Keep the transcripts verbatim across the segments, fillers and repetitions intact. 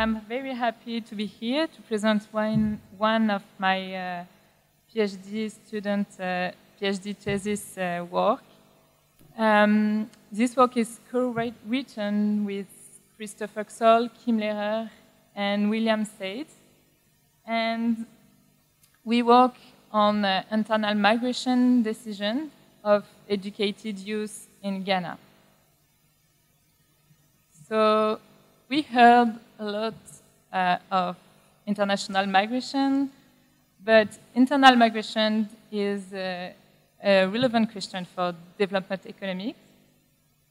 I'm very happy to be here to present one, one of my uh, PhD student uh, PhD thesis uh, work. Um, this work is co-written with Christophe Uxol, Kim Lehrer, and William Seitz. And we work on uh, internal migration decision of educated youth in Ghana. So we heard a lot uh, of international migration, but internal migration is uh, a relevant question for development economics,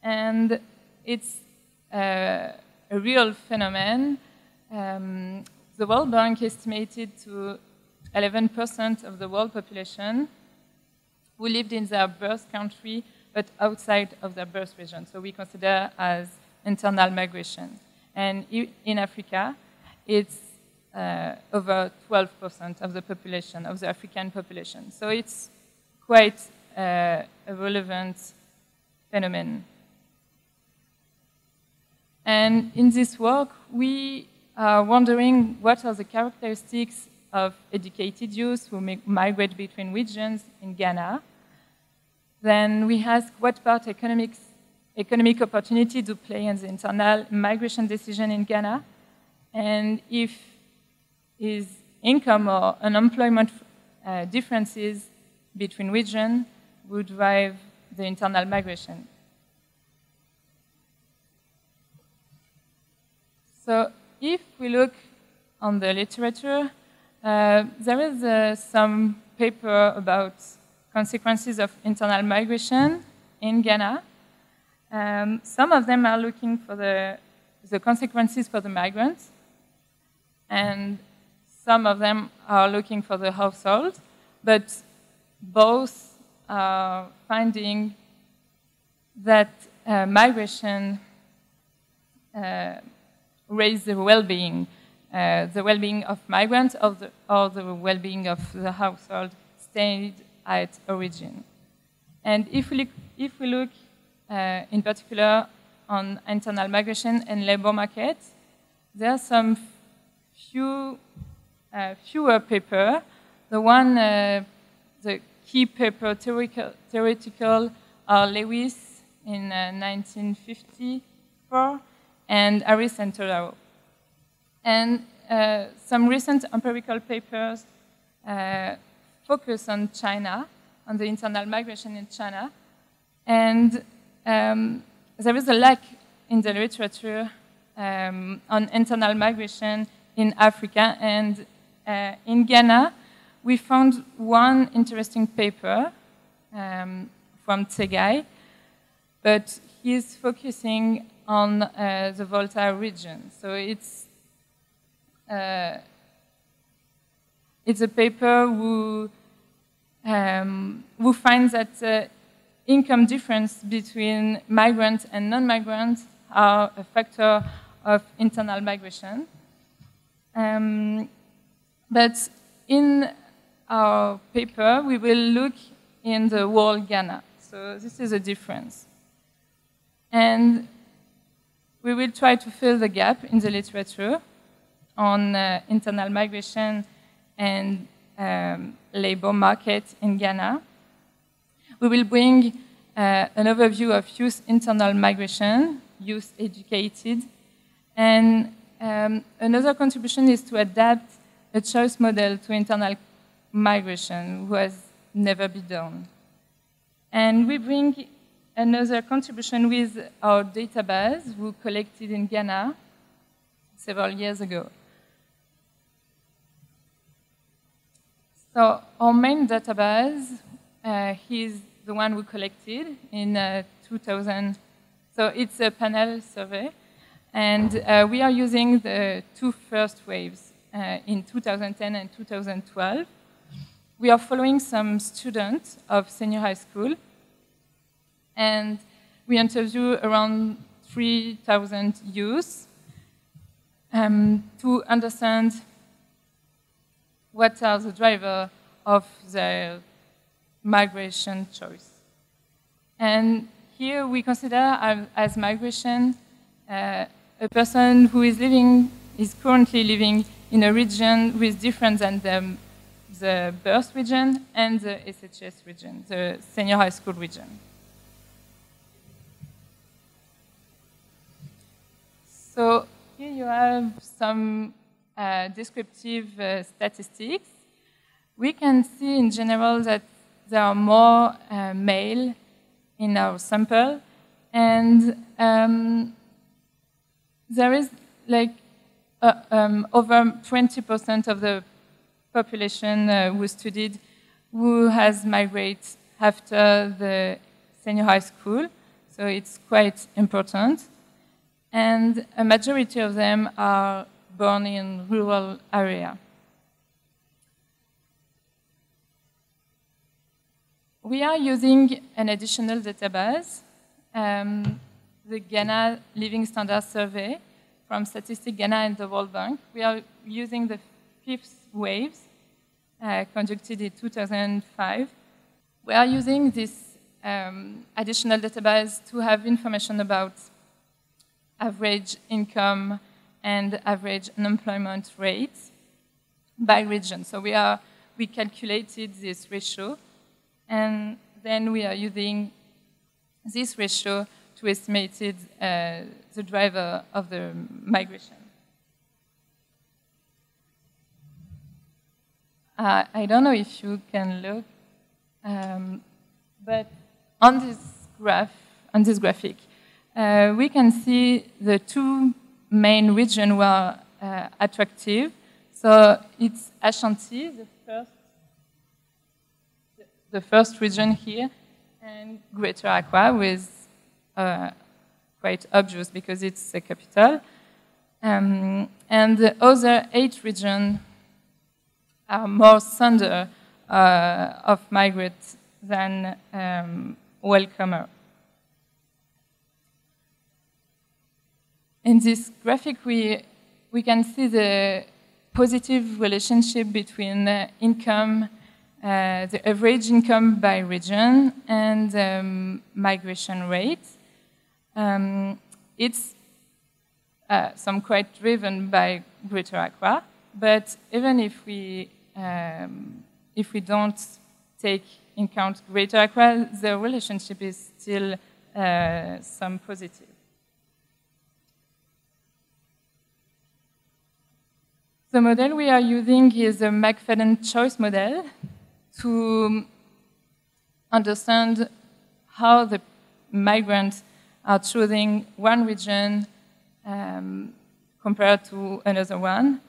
and it's uh, a real phenomenon. Um, the World Bank estimated to eleven percent of the world population who lived in their birth country but outside of their birth region, so we consider as internal migration. And in Africa, it's uh, over twelve percent of the population, of the African population. So it's quite uh, a relevant phenomenon. And in this work, we are wondering what are the characteristics of educated youth who migrate between regions in Ghana. Then we ask what part economics, economic opportunity do play in the internal migration decision in Ghana, and if is income or unemployment uh, differences between regions would drive the internal migration. So if we look on the literature, Uh, there is uh, some paper about consequences of internal migration in Ghana. Um, some of them are looking for the, the consequences for the migrants, and some of them are looking for the household, but both are finding that uh, migration uh, raises the well-being. Uh, the well-being of migrants or the, or the well-being of the household stayed at origin. And if we look, if we look uh, in particular on internal migration and labor market, there are some few, uh, fewer papers. The one, uh, the key paper theoretical, theoretical are Lewis in uh, nineteen fifty-four and Harris and Todaro. And uh, some recent empirical papers uh, focus on China, on the internal migration in China. And um, there is a lack in the literature um, on internal migration in Africa. And uh, in Ghana, we found one interesting paper um, from Tsegai, but he's focusing on uh, the Volta region. So it's Uh, it's a paper who, um, who finds that uh, income difference between migrants and non-migrants are a factor of internal migration. Um, but in our paper, we will look in the whole Ghana. So this is a difference. And we will try to fill the gap in the literature on uh, internal migration and um, labor market in Ghana. We will bring uh, an overview of youth internal migration, youth educated, and um, another contribution is to adapt a choice model to internal migration, which has never been done. And we bring another contribution with our database, we collected in Ghana several years ago. So our main database uh, is the one we collected in uh, two thousand. So it's a panel survey, and uh, we are using the two first waves uh, in two thousand ten and two thousand twelve. We are following some students of senior high school, and we interview around three thousand youth um, to understand what are the drivers of their migration choice. And here we consider as migration uh, a person who is living is currently living in a region which is different than the, the birth region and the S H S region, the senior high school region. So here you have some uh, descriptive uh, statistics. We can see in general that there are more uh, male in our sample, and um, there is like uh, um, over twenty percent of the population uh, who studied who has migrated after the senior high school, so it's quite important. And a majority of them are born in rural area. We are using an additional database, um, the Ghana Living Standards Survey from Statistics Ghana and the World Bank. We are using the fifth waves uh, conducted in two thousand five. We are using this um, additional database to have information about average income and average unemployment rates by region. So we are we calculated this ratio, and then we are using this ratio to estimate uh, the driver of the migration. Uh, I don't know if you can look, um, but on this graph, on this graphic. Uh, we can see the two main regions were uh, attractive. So it's Ashanti, the first, the first region here, and Greater Accra, was uh, quite obvious because it's the capital. Um, and the other eight regions are more sender uh, of migrants than um, welcomer. In this graphic, we, we can see the positive relationship between uh, income, uh, the average income by region, and um, migration rates. Um, it's uh, some quite driven by Greater Accra, but even if we, um, if we don't take in account Greater Accra, the relationship is still uh, some positive. The model we are using is the McFadden choice model to understand how the migrants are choosing one region um, compared to another one.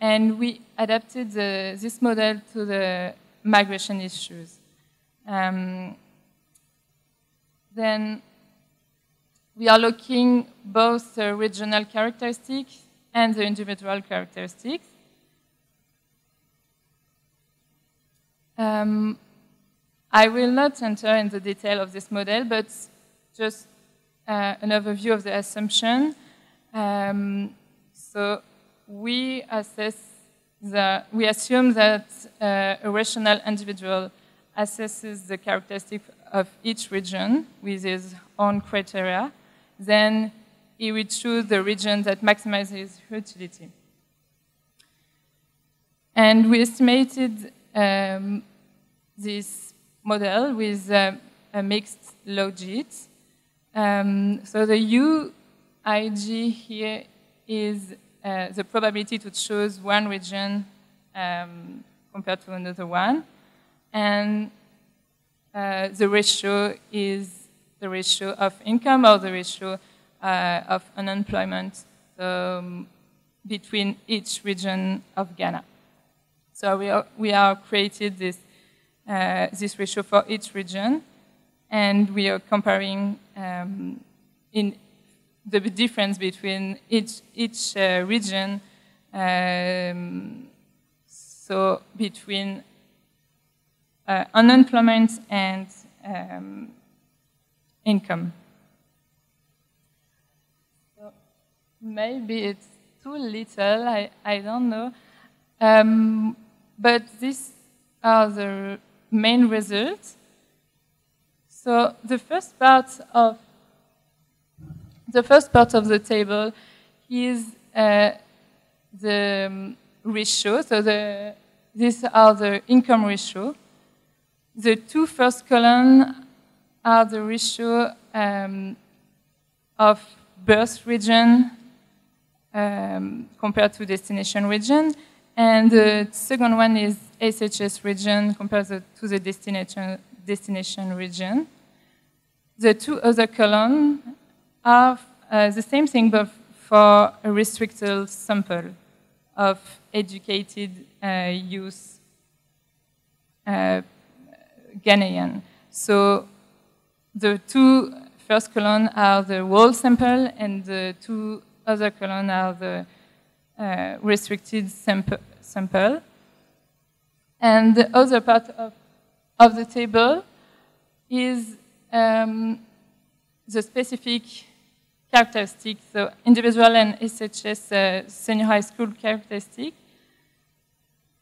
And we adapted the, this model to the migration issues. Um, then we are looking both the regional characteristics and the individual characteristics. Um, I will not enter in the detail of this model, but just uh, an overview of the assumption. Um, so we assess the, we assume that uh, a rational individual assesses the characteristics of each region with his own criteria. Then he will choose the region that maximizes fertility. And we estimated um, this model with uh, a mixed logit. Um, so the U I G here is uh, the probability to choose one region um, compared to another one. And uh, the ratio is the ratio of income or the ratio Uh, of unemployment um, between each region of Ghana. So we are, we are created this, uh, this ratio for each region, and we are comparing um, in the difference between each, each uh, region, um, so between uh, unemployment and um, income. Maybe it's too little, I, I don't know. Um, but these are the main results. So the first part of the first part of the table is uh, the ratio, so the, these are the income ratio. The two first columns are the ratio um, of birth region um, compared to destination region, and the second one is S H S region compared to the destination, destination region. The two other columns are uh, the same thing, but for a restricted sample of educated uh, youth uh, Ghanaian. So the two first column are the whole sample, and the two other column are the uh, restricted sample, sample. And the other part of, of the table is um, the specific characteristics, so individual and S H S uh, senior high school characteristics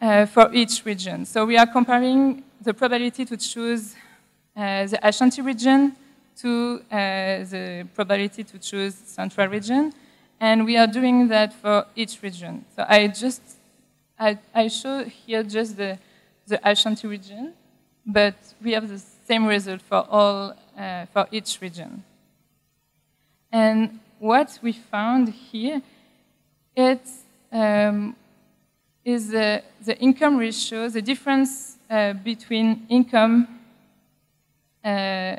uh, for each region. So we are comparing the probability to choose uh, the Ashanti region to uh, the probability to choose Central region, and we are doing that for each region. So I just, I, I show here just the, the Ashanti region, but we have the same result for all, uh, for each region. And what we found here, it um, is the, the income ratio, the difference uh, between income, uh,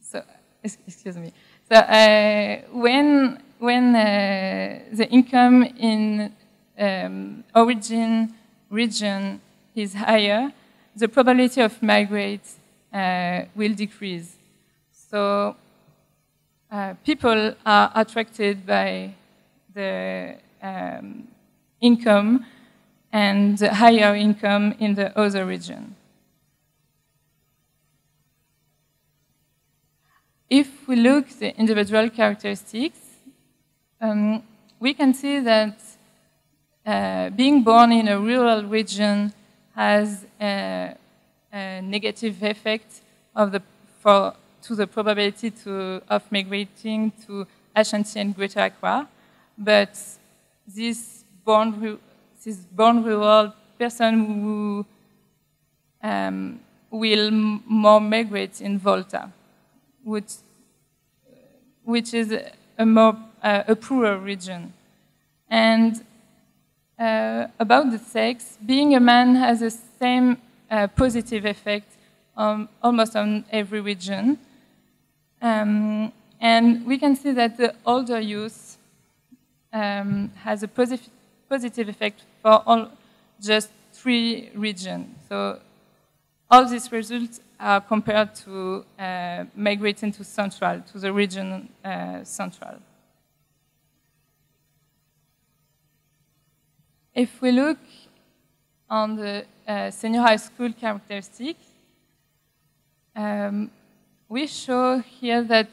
so, excuse me, so uh, when, when uh, the income in um, origin region is higher, the probability of migrate uh, will decrease. So uh, people are attracted by the um, income and the higher income in the other region. If we look at the individual characteristics, um, we can see that uh, being born in a rural region has a, a negative effect of the, for to the probability to, of migrating to Ashanti and Greater Accra, but this born, this born rural person who um, will more migrate in Volta, which, which is a more uh, a poorer region. And uh, about the sex, being a man has the same uh, positive effect on, almost on every region. Um, and we can see that the older youth um, has a positive positive effect for all just three regions. So all these results are compared to uh, migrating to Central, to the region uh, Central. If we look on the uh, senior high school characteristics, um, we show here that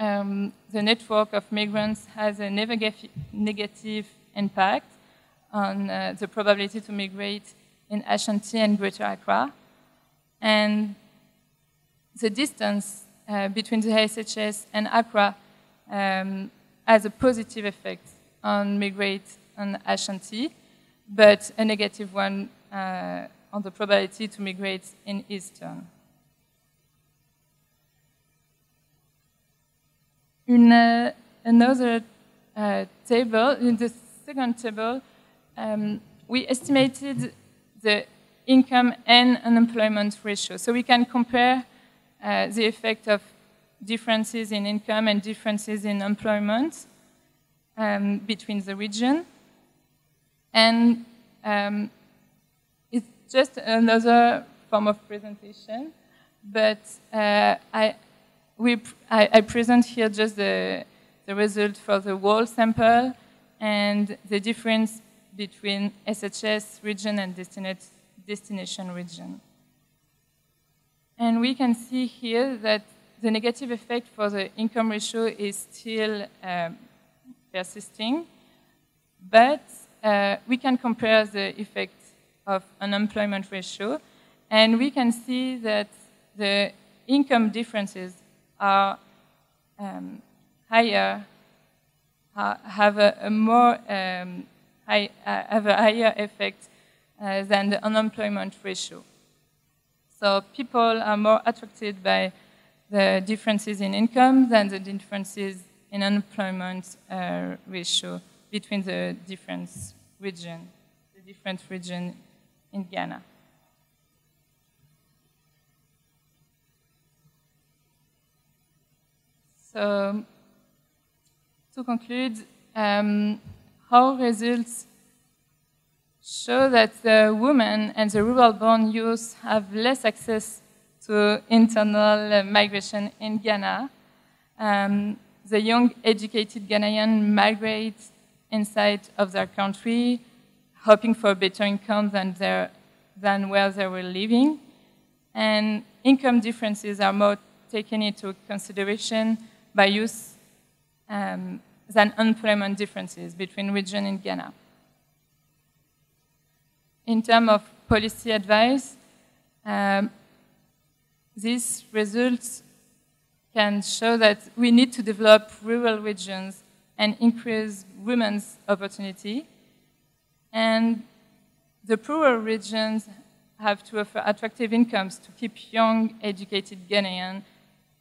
um, the network of migrants has a negative impact on uh, the probability to migrate in Ashanti and Greater Accra. And the distance uh, between the S H S and Accra um, has a positive effect on migrate on Ashanti, but a negative one uh, on the probability to migrate in Eastern. In uh, another uh, table, in the second table, um, we estimated the income and unemployment ratio. So we can compare uh, the effect of differences in income and differences in employment um, between the region. And um, it's just another form of presentation, but uh, I We, I, I present here just the, the result for the whole sample and the difference between S H S region and destination region. And we can see here that the negative effect for the income ratio is still um, persisting, but uh, we can compare the effect of unemployment ratio, and we can see that the income differences are um, higher ha have a, a more um, high, uh, have a higher effect uh, than the unemployment ratio. So people are more attracted by the differences in income than the differences in unemployment uh, ratio between the different regions, the different regions in Ghana. So, to conclude, um, our results show that the women and the rural-born youth have less access to internal migration in Ghana. Um, the young, educated Ghanaian migrate inside of their country, hoping for a better income than, their, than where they were living. And income differences are more taken into consideration by youth um, than employment differences between regions in Ghana. In terms of policy advice, um, these results can show that we need to develop rural regions and increase women's opportunity. And the poorer regions have to offer attractive incomes to keep young, educated Ghanaians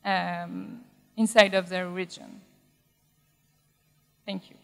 um, inside of their region. Thank you.